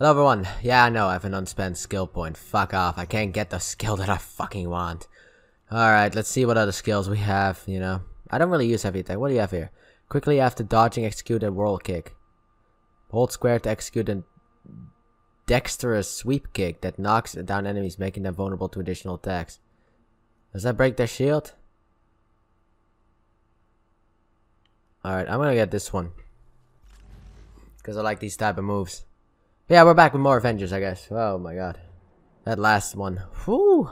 Hello everyone, yeah I know I have an unspent skill point, fuck off, I can't get the skill that I fucking want. Alright, let's see what other skills we have, you know. I don't really use heavy attack, what do you have here? Quickly after dodging, execute a whirl kick. Hold square to execute a dexterous sweep kick that knocks down enemies, making them vulnerable to additional attacks. Does that break their shield? Alright, I'm gonna get this one, because I like these type of moves. Yeah, we're back with more Avengers, I guess. Oh my god. That last one. Whew!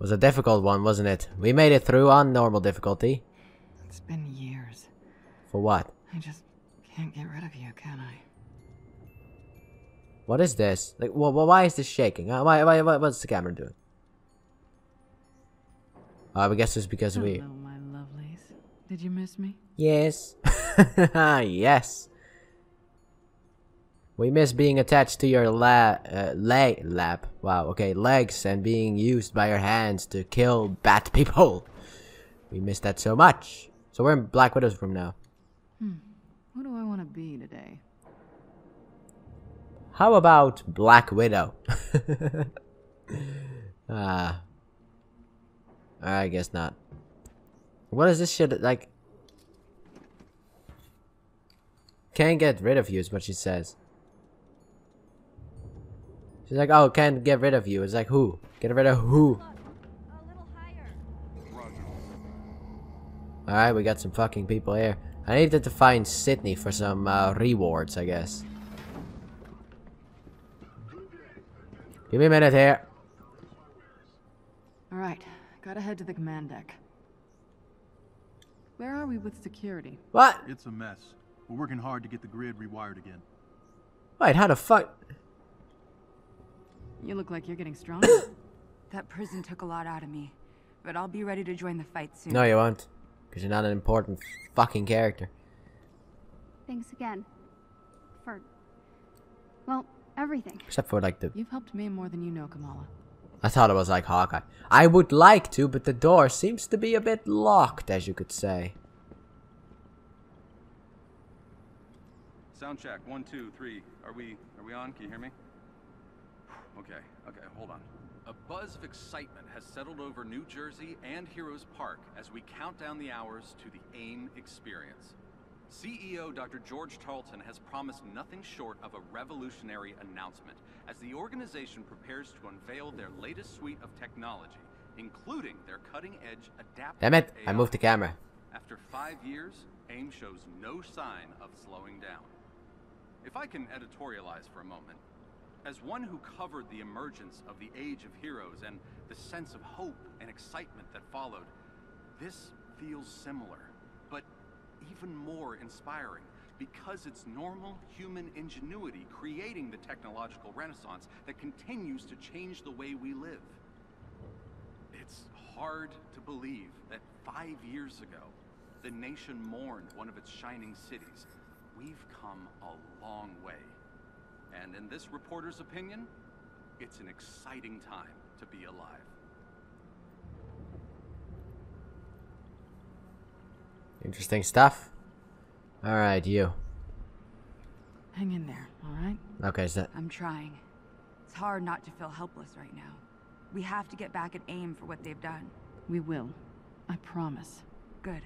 Was a difficult one, wasn't it? We made it through on normal difficulty. It's been years. For what? I just can't get rid of you, can I? What is this? Like, why is this shaking? What's the camera doing? I guess it's because we... Hello, my lovelies. Did you miss me? Yes. Yes. We miss being attached to your legs and being used by your hands to kill bat people. We miss that so much. So we're in Black Widow's room now. What do I want to be today? How about Black Widow? I guess not. What is this shit like? Can't get rid of you is what she says. She's like, oh, can't get rid of you. It's like, who? Get rid of who? Alright, we got some fucking people here. I needed to find Sydney for some rewards, I guess. Give me a minute here. Alright, gotta head to the command deck. Where are we with security? What? It's a mess. We're working hard to get the grid rewired again. Wait, how the fuck... You look like you're getting stronger. That prison took a lot out of me, but I'll be ready to join the fight soon. No, you won't, because you're not an important fucking character. Thanks again for, well, everything. Except for like the... You've helped me more than you know, Kamala. I thought it was like Hawkeye. I would like to, but the door seems to be a bit locked, as you could say. Sound check 1 2 3. Are we on? Can you hear me? Okay, hold on. A buzz of excitement has settled over New Jersey and Heroes Park as we count down the hours to the AIM experience. CEO Dr. George Tarleton has promised nothing short of a revolutionary announcement as the organization prepares to unveil their latest suite of technology, including their cutting-edge adaptive... Damn it, I moved the camera. After 5 years, AIM shows no sign of slowing down. If I can editorialize for a moment... As one who covered the emergence of the Age of Heroes and the sense of hope and excitement that followed, this feels similar, but even more inspiring, because it's normal human ingenuity creating the technological renaissance that continues to change the way we live. It's hard to believe that 5 years ago, the nation mourned one of its shining cities. We've come a long way. And in this reporter's opinion, it's an exciting time to be alive. Interesting stuff. All right, you. Hang in there, all right? Okay, so... I'm trying. It's hard not to feel helpless right now. We have to get back at AIM for what they've done. We will. I promise. Good.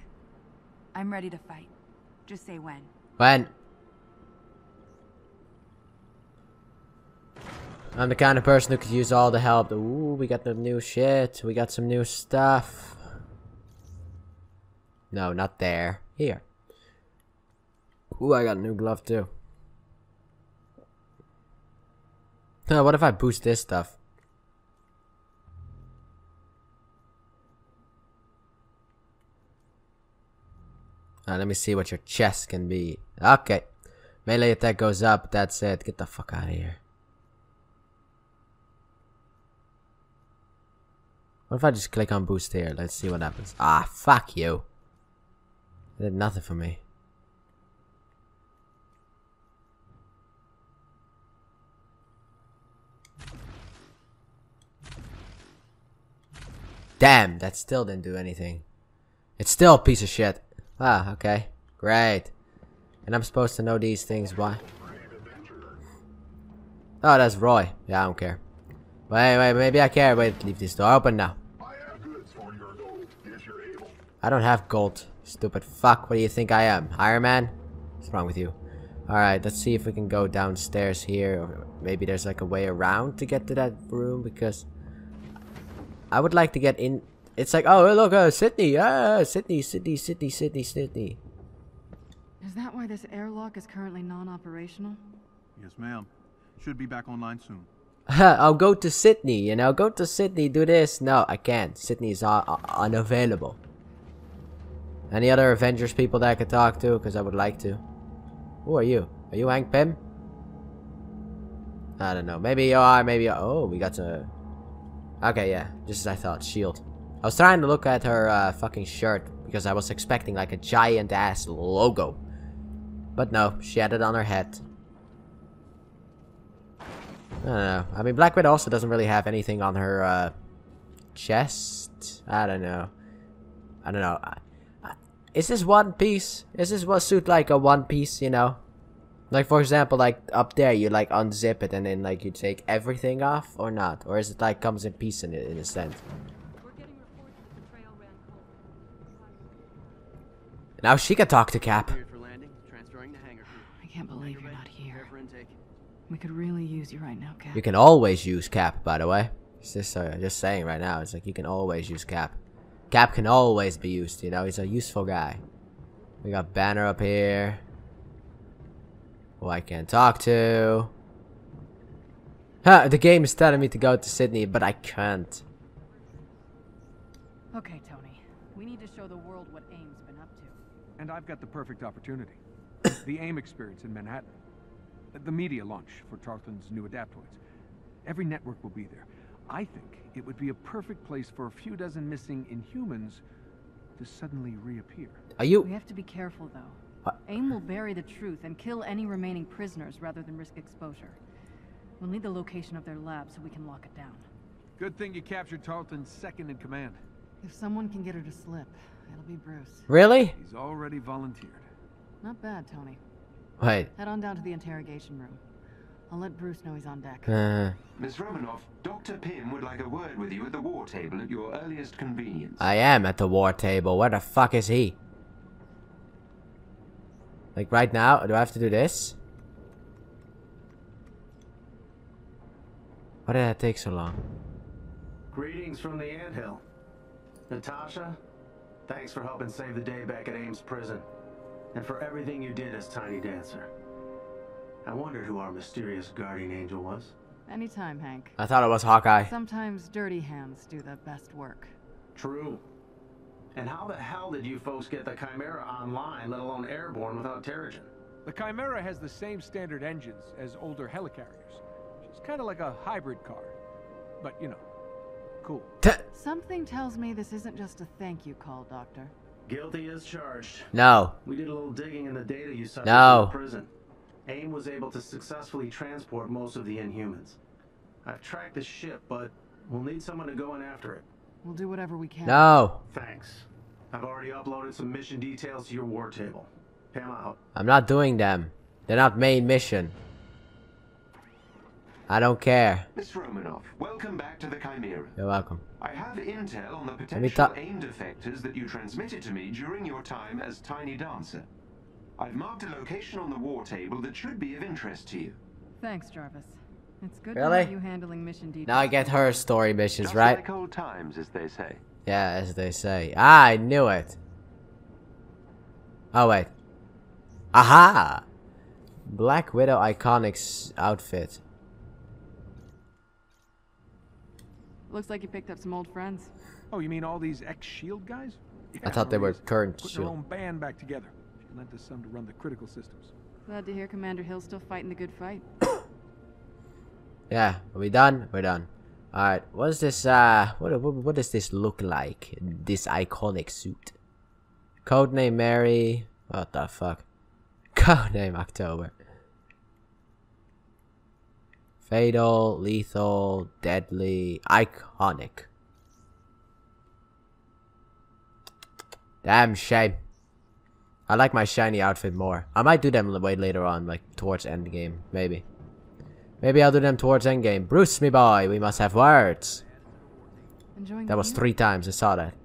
I'm ready to fight. Just say when. When? I'm the kind of person who could use all the help. Ooh, we got the new shit. We got some new stuff. No, not there. Here. Ooh, I got a new glove too. Now, what if I boost this stuff? Let me see what your chest can be. Okay. Melee attack goes up. That's it. Get the fuck out of here. What if I just click on boost here? Let's see what happens. Ah, fuck you. It did nothing for me. Damn, that still didn't do anything. It's still a piece of shit. Ah, okay. Great. And I'm supposed to know these things, why? Oh, that's Roy. Yeah, I don't care. Wait, wait, maybe I care. Wait, leave this door open now. I don't have gold. Stupid fuck, what do you think I am? Iron Man? What's wrong with you? Alright, let's see if we can go downstairs here. Or maybe there's like a way around to get to that room, because I would like to get in. It's like, oh look, Sydney, Sydney. Is that why this airlock is currently non-operational? Yes, ma'am. Should be back online soon. I'll go to Sydney, you know, go to Sydney, do this. No, I can't. Sydney is unavailable. Any other Avengers people that I could talk to? Because I would like to. Who are you? Are you Hank Pym? I don't know. Maybe you are, maybe you are. Oh, we got to... Okay, yeah. Just as I thought. SHIELD. I was trying to look at her fucking shirt because I was expecting like a giant ass logo. But no, she had it on her head. I don't know. I mean, Black Widow also doesn't really have anything on her chest. I don't know. I don't know. Is this one piece? Is this one suit like a one piece, you know? Like, for example, like up there, you like unzip it and then like you take everything off, or not? Or is it like comes in peace in a sense? Now she can talk to Cap. I can't believe you're not here. We could really use you right now, Cap. You can always use Cap, by the way. It's just saying right now. It's like you can always use Cap. Cap can always be used, you know, he's a useful guy. We got Banner up here, who I can't talk to. Huh, the game is telling me to go to Sydney, but I can't. Okay, Tony, we need to show the world what AIM's been up to. And I've got the perfect opportunity. The AIM experience in Manhattan. The media launch for Tarleton's new Adaptoids. Every network will be there. I think it would be a perfect place for a few dozen missing Inhumans to suddenly reappear. Are you? We have to be careful, though. What? AIM will bury the truth and kill any remaining prisoners rather than risk exposure. We'll need the location of their lab so we can lock it down. Good thing you captured Tarleton's second in command. If someone can get her to slip, it'll be Bruce. Really? He's already volunteered. Not bad, Tony. Wait. Head on down to the interrogation room. I'll let Bruce know he's on deck. Ms. Romanoff, Dr. Pym would like a word with you at the war table at your earliest convenience. I am at the war table. Where the fuck is he? Like right now? Do I have to do this? Why did that take so long? Greetings from the anthill. Natasha, thanks for helping save the day back at Ames prison. And for everything you did as Tiny Dancer. I wondered who our mysterious guardian angel was. Anytime, Hank. I thought it was Hawkeye. Sometimes dirty hands do the best work. True. And how the hell did you folks get the Chimera online, let alone airborne, without Terrigen? The Chimera has the same standard engines as older helicarriers. It's kind of like a hybrid car. But, you know, cool. Something tells me this isn't just a thank you call, Doctor. Guilty as charged. No. We did a little digging in the data you suffered in prison. AIM was able to successfully transport most of the Inhumans. I've tracked the ship, but we'll need someone to go in after it. We'll do whatever we can. No. Thanks. I've already uploaded some mission details to your war table. Pam out. I'm not doing them. They're not main mission. I don't care. Miss Romanoff, welcome back to the Chimera. You're welcome. I have intel on the potential AIM defectors that you transmitted to me during your time as Tiny Dancer. I've marked a location on the war table that should be of interest to you. Thanks, Jarvis. It's good to have you handling mission details. Now I get her story missions, just right? Like old times, as they say. Yeah, as they say. Ah, I knew it. Oh wait. Aha! Black Widow iconic outfit. Looks like you picked up some old friends. Oh, you mean all these ex-SHIELD guys? Yeah, I thought they were current SHIELD. Put their own band back together. Lent us some to run the critical systems. Glad to hear Commander Hill's still fighting the good fight. Yeah, are we done? We're done. Alright, what is this, what does this look like? This iconic suit. Codename Mary. What the fuck? Codename October. Fatal, lethal, deadly, iconic. Damn shame. I like my shiny outfit more. I might do them way later on, like towards endgame, maybe. Maybe I'll do them towards endgame. Bruce, me boy, we must have words. Enjoying that was 3 times, I saw that.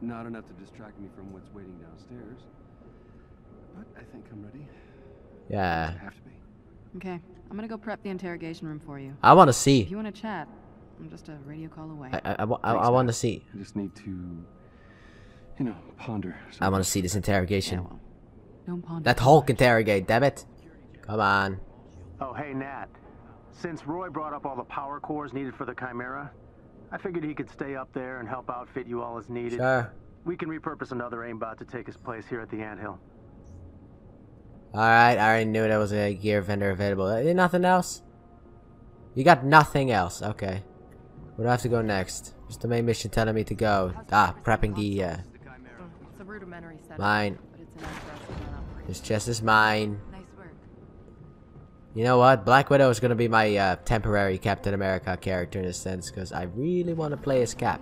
Not enough to distract me from what's waiting downstairs. But I think I'm ready. Yeah. I have to be. Okay, I'm gonna go prep the interrogation room for you. I want to see. If you want to chat, I'm just a radio call away. I want to see. I just need to, you know, ponder. I want to see this interrogation. Yeah, well, don't ponder. That Hulk interrogate, damn it. Come on. Oh, hey, Nat. Since Roy brought up all the power cores needed for the Chimera, I figured he could stay up there and help outfit you all as needed. Sure. We can repurpose another aimbot to take his place here at the anthill. Alright, I already knew there was a gear vendor available. Nothing else? You got nothing else. Okay. Where do I have to go next? What's the main mission telling me to go? Ah, prepping the, It's a rudimentary setup, mine. But it's an interesting one. This chest is mine. You know what? Black Widow is going to be my temporary Captain America character in a sense, because I really want to play as Cap.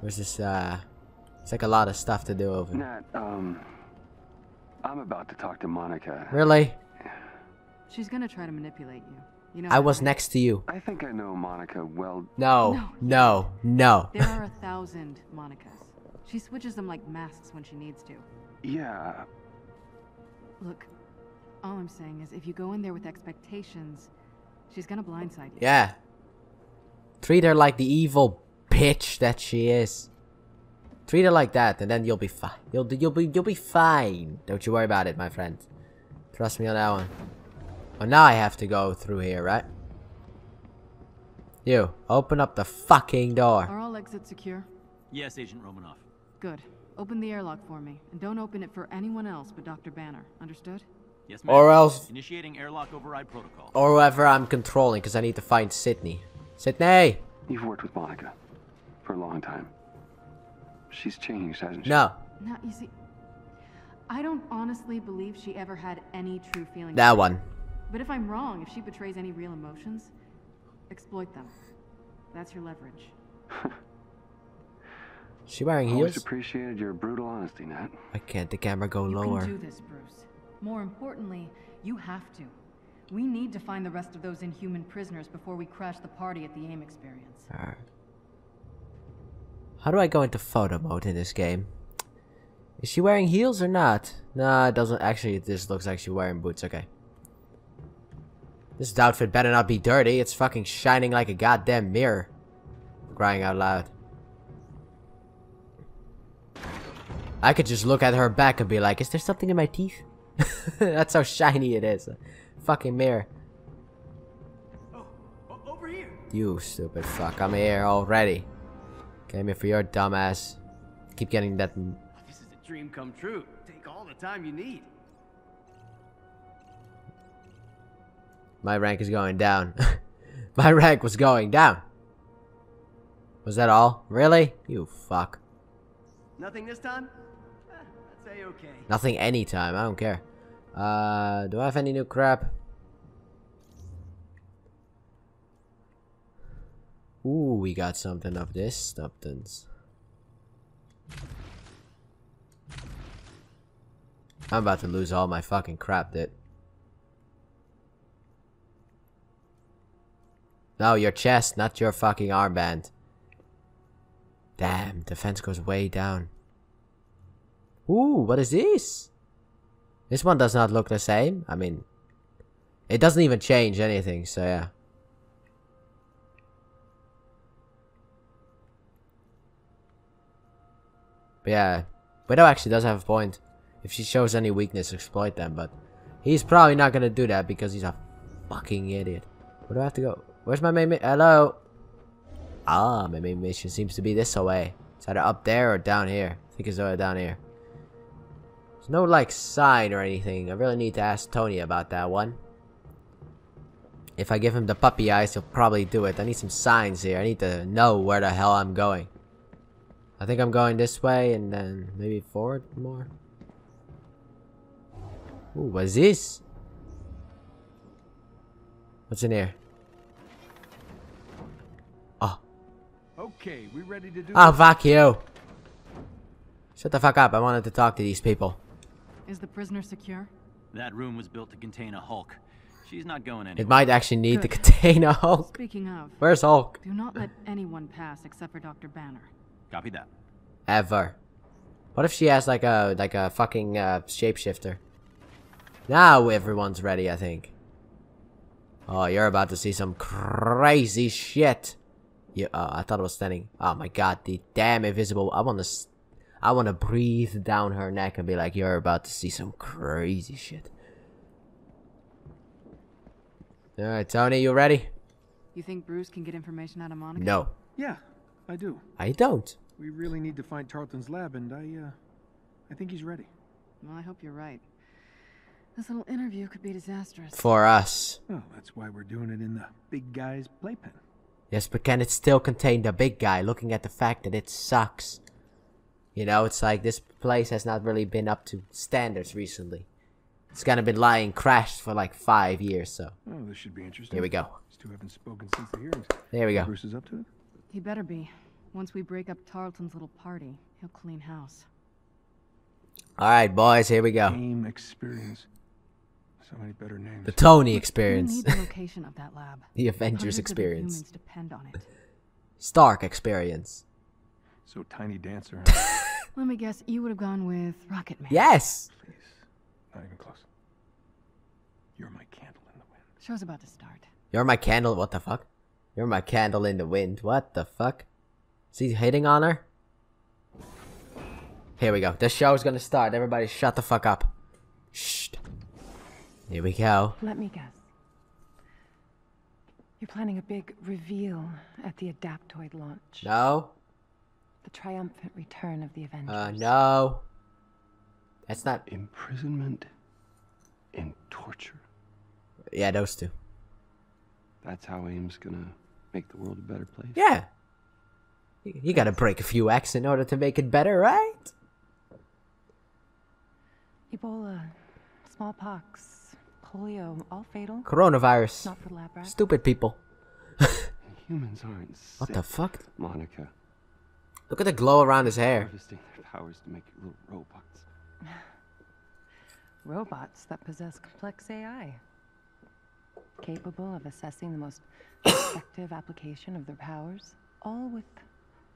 Where's this, it's like a lot of stuff to do over here. I'm about to talk to Monica. Really? She's going to try to manipulate you. You know, I was next to you. I think I know Monica well. No. There are 1,000 Monicas. She switches them like masks when she needs to. Yeah. Look. All I'm saying is, if you go in there with expectations, she's gonna blindside you. Yeah. Treat her like the evil bitch that she is. Treat her like that, and then you'll be fine. You'll be fine. Don't you worry about it, my friend. Trust me on that one. Oh, now I have to go through here, right? You open up the fucking door. Are all exits secure? Yes, Agent Romanoff. Good. Open the airlock for me, and don't open it for anyone else but Dr. Banner. Understood? Yes, or else initiating airlock override protocol. Or whoever I'm controlling, because I need to find Sydney. Sydney! You've worked with Monica for a long time. She's changed, hasn't she? No, you see, I don't honestly believe she ever had any true feelings. That one. But if I'm wrong, if she betrays any real emotions, exploit them. That's your leverage. Is she wearing heels? Always appreciated your brutal honesty, Nat. Why can't the camera go lower? You can do this, Bruce. More importantly, you have to. We need to find the rest of those Inhuman prisoners before we crash the party at the AIM experience. Right. How do I go into photo mode in this game? Is she wearing heels or not? Nah, it doesn't. Actually, this looks like she's wearing boots. Okay. This outfit better not be dirty. It's fucking shining like a goddamn mirror. I'm crying out loud. I could just look at her back and be like, is there something in my teeth? That's how shiny it is. Fucking mirror. Oh, over here. You stupid fuck. I'm here already. Came here for your dumbass. Keep getting that. This is a dream come true. Take all the time you need. My rank is going down. My rank was going down. Was that all? Really? You fuck. Nothing this time? Okay. Nothing anytime, I don't care. Do I have any new crap? Ooh, we got something of this substance. I'm about to lose all my fucking crap, dude. No, your chest, not your fucking armband. Damn, defense goes way down. Ooh, what is this? This one does not look the same. I mean, it doesn't even change anything, so yeah. But yeah, Widow actually does have a point. If she shows any weakness, exploit them, but he's probably not gonna do that because he's a fucking idiot. Where do I have to go? Where's my main mission? Hello? Ah, my main mission seems to be this away. It's either up there or down here. I think it's over down here. There's no, like, sign or anything. I really need to ask Tony about that one. If I give him the puppy eyes, he'll probably do it. I need some signs here. I need to know where the hell I'm going. I think I'm going this way and then maybe forward more. Ooh, what's this? What's in here? Oh. Okay, we ready to do. Oh, fuck you. Shut the fuck up. I wanted to talk to these people. Is the prisoner secure? That room was built to contain a Hulk. She's not going anywhere. It might actually need the container Hulk. Speaking of, where's Hulk? Do not let anyone pass except for Dr. Banner. Copy that. Ever. What if she has like a fucking shapeshifter? Now everyone's ready, I think. Oh, you're about to see some crazy shit. You, I thought it was standing. Oh my god, the damn invisible. I wanna breathe down her neck and be like, you're about to see some crazy shit. Alright, Tony, you ready? You think Bruce can get information out of Monica? No. Yeah, I do. I don't. We really need to find Tarleton's lab, and I think he's ready. Well, I hope you're right. This little interview could be disastrous. For us. Well, that's why we're doing it in the big guy's playpen. Yes, but can it still contain the big guy, looking at the fact that it sucks? You know, it's like this place has not really been up to standards recently. It's kind of been lying crashed for like 5 years, so. Oh, this should be interesting. Here we go. These two haven't spoken since the hearings. There we go. Bruce is up to it? He better be. Once we break up Tarleton's little party, he'll clean house. Alright, boys, here we go. AIM experience. So many better names. The Tony experience. We need the location of that lab. The Avengers experience. Humans depend on it. Stark experience. So Tiny Dancer. Let me guess, you would have gone with Rocket Man. Yes. Please. Not even close. You're my candle in the wind. Show's about to start. You're my candle. What the fuck? You're my candle in the wind. What the fuck? Is he hitting on her? Here we go. The show is gonna start. Everybody, shut the fuck up. Shh. Here we go. Let me guess. You're planning a big reveal at the Adaptoid launch. No. The triumphant return of the Avengers. No. That's not imprisonment and torture. Yeah, those two. That's how AIM's gonna make the world a better place. Yeah. You gotta break a few acts in order to make it better, right? Ebola, smallpox, polio, all fatal. Coronavirus. Not for lab rats. Stupid people. Humans aren't sick. What the fuck? Monica. Look at the glow around his hair. Harvesting their powers to make little robots. Robots that possess complex AI. Capable of assessing the most effective application of their powers, all with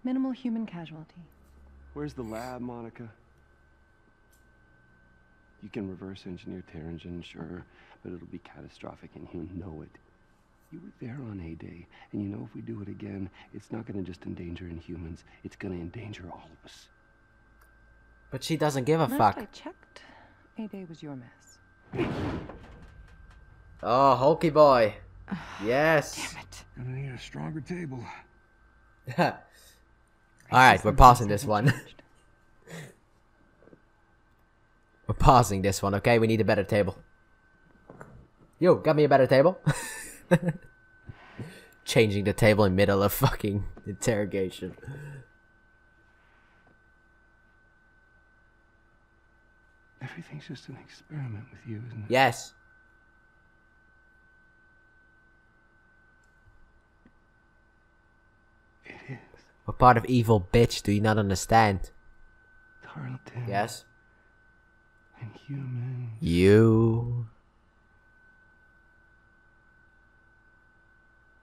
minimal human casualty. Where's the lab, Monica? You can reverse engineer Terrigen, sure, but it'll be catastrophic and he'll know it. You were there on A-Day, and you know if we do it again, it's not going to just endanger Inhumans, it's going to endanger all of us. But she doesn't give a fuck. I checked. A-Day was your mess. Oh, Hulky boy. Yes. Damn it. I'm gonna need a stronger table. Alright, we're pausing this one. We're pausing this one, okay? We need a better table. Yo, got me a better table? Changing the table in middle of fucking interrogation. Everything's just an experiment with you, isn't it? Yes. It is. What part of evil bitch do you not understand? Tarleton. Yes. And human. You.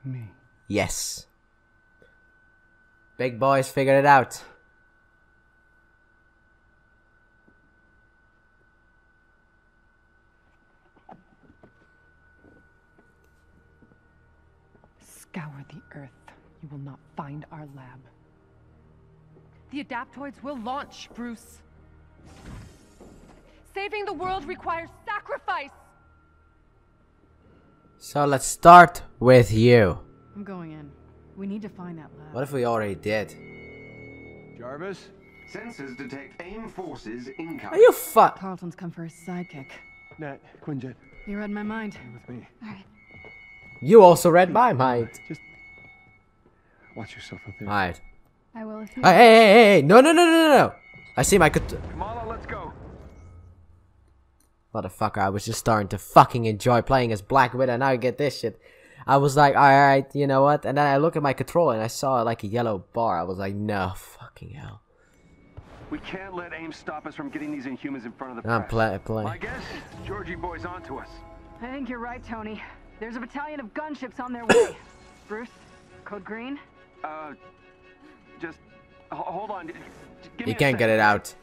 Me. Yes. Big boys figured it out. Scour the earth. You will not find our lab. The Adaptoids will launch, Bruce. Saving the world requires sacrifice. So let's start with you. I'm going in. We need to find that lab. What if we already did? Jarvis, sensors detect AIM forces incoming. Are you fuck? Tarleton's come for his sidekick. Nat, Quinjet. You read my mind. Stay with me. All right. You also read my mind. Just watch yourself up there. All right. I will. Hey, hey! No! I see my. Kamala, let's go. Motherfucker, I was just starting to fucking enjoy playing as Black Widow, and now I get this shit. I was like, alright, you know what? And then I look at my controller and I saw like a yellow bar. I was like, no, fucking hell. We can't let AIM stop us from getting these Inhumans in front of the press. I'm playing. My guess, Georgie boy's onto us. I think you're right, Tony. There's a battalion of gunships on their way. Bruce, code green? Just hold on. You can't get it out.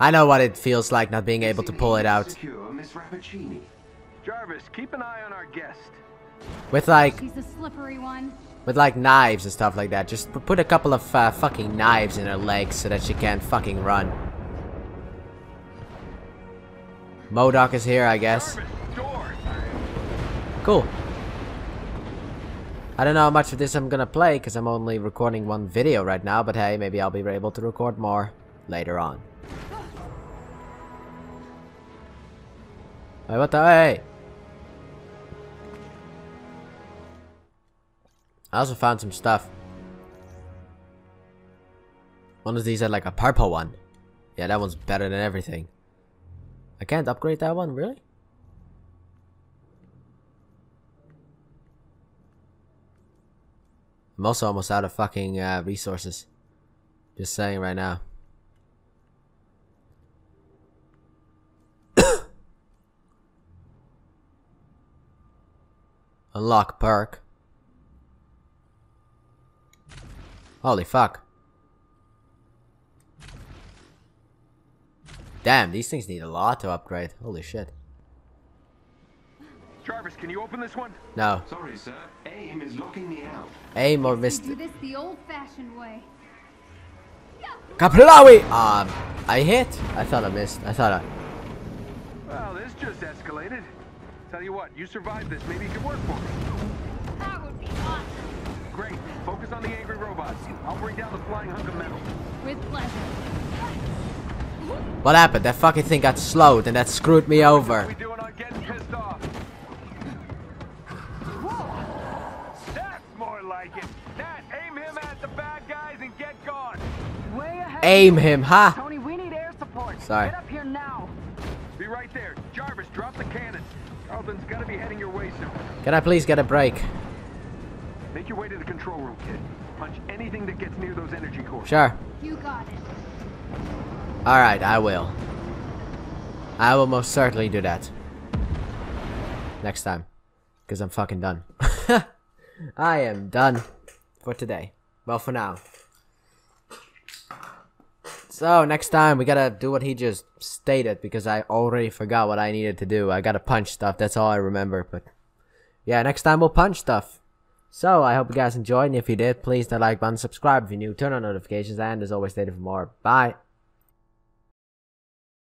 I know what it feels like not being able to pull it out. Jarvis, keep an eye on our guest. With like, he's a slippery one. With like knives and stuff like that. Just put a couple of fucking knives in her legs so that she can't fucking run. MODOK is here, I guess. Cool. I don't know how much of this I'm gonna play because I'm only recording one video right now, but hey, maybe I'll be able to record more later on. Wait, what the hey? I also found some stuff. One of these had like a purple one. Yeah, that one's better than everything. I can't upgrade that one, really? I'm also almost out of fucking resources. Just saying right now. Unlock perk. Holy fuck. Damn, these things need a lot to upgrade. Holy shit. Jarvis, can you open this one? No. Sorry, sir. AIM is locking me out. AIM or missed. Do this the old-fashioned way. Kaplawi! I hit. I thought I missed. I thought I. Well, this just escalated. Tell you what, you survived this. Maybe you could work for me. That would be awesome. Great. Focus on the angry robots. I'll bring down the flying hunk of metal. With pleasure. What happened? That fucking thing got slowed and that screwed me over. We doing on getting pissed off. That's more like it. That aim him at the bad guys and get gone. Way ahead. Aim him, huh? Tony, we need air support. Sorry. Get up here now. Be right there. Jarvis, drop the cannon. Tarleton's gonna be heading your way soon. Can I please get a break? Make your way to the control room, kid. Punch anything that gets near those energy cores. Sure. You got it. Alright, I will. I will most certainly do that. Next time. Because I'm fucking done. I am done for today. Well, for now. So, next time we gotta do what he just stated because I already forgot what I needed to do. I gotta punch stuff, that's all I remember. But yeah, next time we'll punch stuff. So, I hope you guys enjoyed, and if you did, please hit that like button, subscribe if you're new, turn on notifications, and as always, stay tuned for more. Bye!